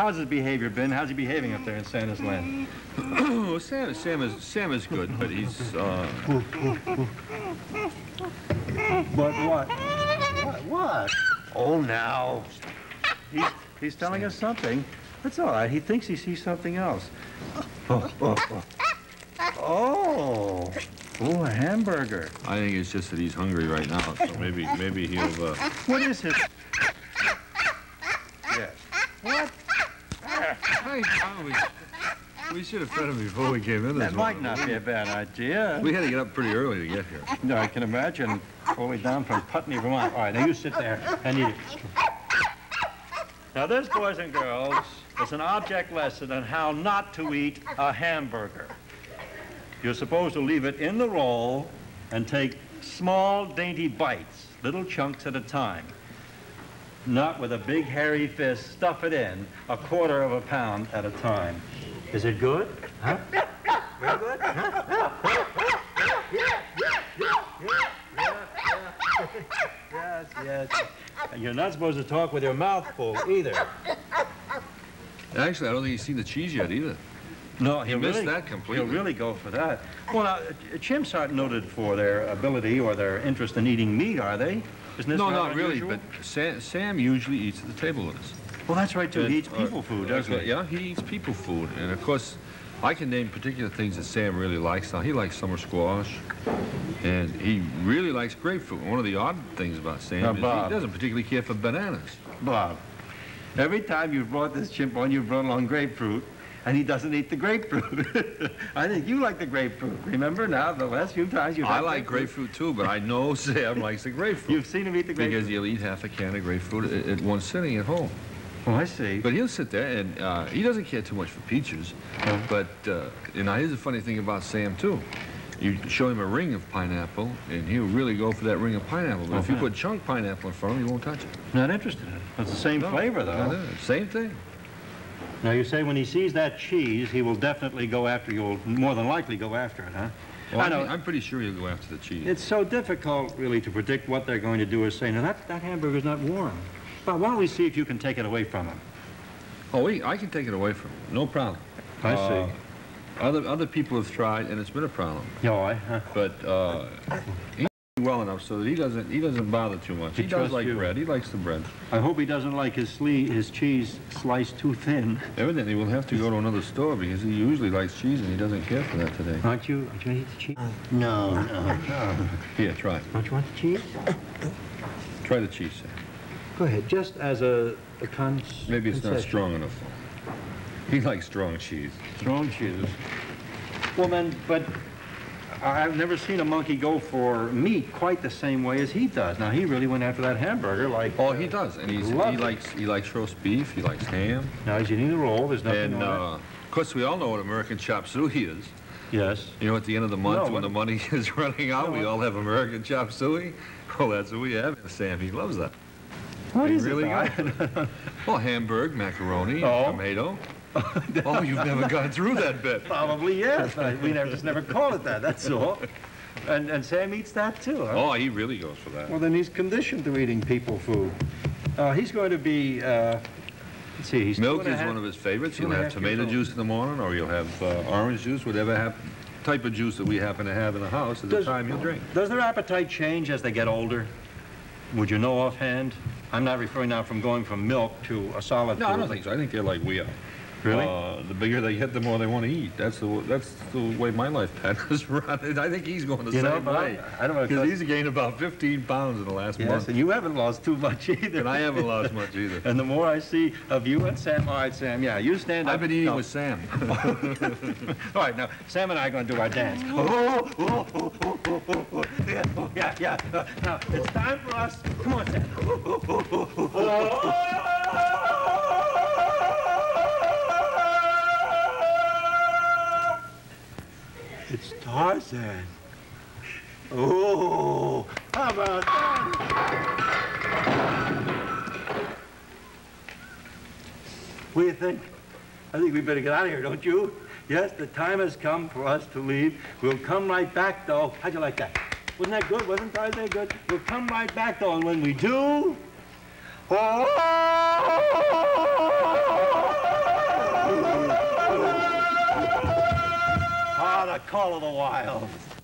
How's his behavior been? How's he behaving up there in Santa's land? Oh, Sam is good, but he's, But what? What? Oh, now. He's telling us something. That's all right. He thinks he sees something else. Oh, a hamburger. I think it's just that he's hungry right now, so maybe he'll, What is his? Yes. What? We should have fed him before we came in. That might not be a bad idea. We had to get up pretty early to get here. No, I can imagine. All the way down from Putney, Vermont. All right, now you sit there and eat it. Now this, boys and girls, is an object lesson on how not to eat a hamburger. You're supposed to leave it in the roll and take small, dainty bites, little chunks at a time. Not with a big, hairy fist, stuff it in, a quarter of a pound at a time. Is it good? Huh? Very good? Huh? Yes. And you're not supposed to talk with your mouth full, either. Actually, I don't think he's seen the cheese yet, either. No, he missed that completely. He'll really go for that. Well, now, chimps aren't noted for their ability or their interest in eating meat, are they? Isn't this not unusual? Really, but Sam usually eats at the table with us. Well, that's right, too. He eats people food, doesn't he? Yeah, he eats people food. And, of course, I can name particular things that Sam really likes. Now, he likes summer squash, and he really likes grapefruit. One of the odd things about Sam is he doesn't particularly care for bananas. Bob, every time you've brought this chimp on, you've brought along grapefruit, and he doesn't eat the grapefruit. I think you like the grapefruit. Remember now, the last few times you've had I like grapefruit too, but I know Sam likes the grapefruit. You've seen him eat the grapefruit? Because he'll eat half a can of grapefruit at one sitting at home. Oh, I see. But he'll sit there, and he doesn't care too much for peaches. Oh. But, and now here's a funny thing about Sam, too. You show him a ring of pineapple, and he'll really go for that ring of pineapple. But if you put chunk pineapple in front of him, he won't touch it. Not interested in it. It's the same flavor, though. No, same thing. Now, you say when he sees that cheese, he will definitely go after you, more than likely go after it, huh? Well, I know. I'm pretty sure he'll go after the cheese. It's so difficult, really, to predict what they're going to do or say. Now, that hamburger's not warm. Bob, why don't we see if you can take it away from him? Oh, I can take it away from him. No problem. I see. Other people have tried, and it's been a problem. No, But he's well enough so that he doesn't bother too much. He does like bread. He likes the bread. I hope he doesn't like his cheese sliced too thin. Evidently, we'll have to go to another store because he usually likes cheese, and he doesn't care for that today. Aren't you going to eat the cheese? No. Here, try it. Don't you want the cheese? Try the cheese, Sam. Go ahead, just as a concession. Maybe it's not strong enough. He likes strong cheese. Strong cheese. Well, then, but I've never seen a monkey go for meat quite the same way as he does. Now, he really went after that hamburger like... Oh, he does, and he likes roast beef, he likes ham. Now, he's eating the roll, there's nothing on it. Of course, we all know what American chop suey is. Yes. You know, at the end of the month, when the money is running out, we all have American chop suey. Well, that's what we have, and Sam, he loves that. What is really good? Well, hamburger, macaroni, tomato. Oh, you've never gone through that bit. Probably, yes. We just never call it that, that's all. And Sam eats that, too. Huh? Oh, he really goes for that. Well, then he's conditioned to eating people food. He's going to be, let's see, he's milk is one of his favorites. He'll have tomato juice in the morning, or he'll have orange juice, whatever type of juice that we happen to have in the house at the time he'll drink. Does their appetite change as they get older? Would you know offhand? I'm not referring now from going from milk to a solid food. No, I don't think so. I think they're like we are. Really? The bigger they get, the more they want to eat. That's the way my life pattern is running. I think he's going the same way. I don't know. Because he's gained about 15 pounds in the last month. Yes, and you haven't lost too much either. And I haven't lost much either. And the more I see of you and Sam, all right, Sam, yeah, you stand up. I've been eating with Sam. All right, now, Sam and I are going to do our dance. Yeah. Now, it's time for us. Come on, Sam. It's Tarzan. Oh, how about that? What do you think? I think we better get out of here, don't you? Yes, the time has come for us to leave. We'll come right back, though. How'd you like that? Wasn't that good? Wasn't Tarzan good? We'll come right back, though, and when we do... Oh! the call of the wild.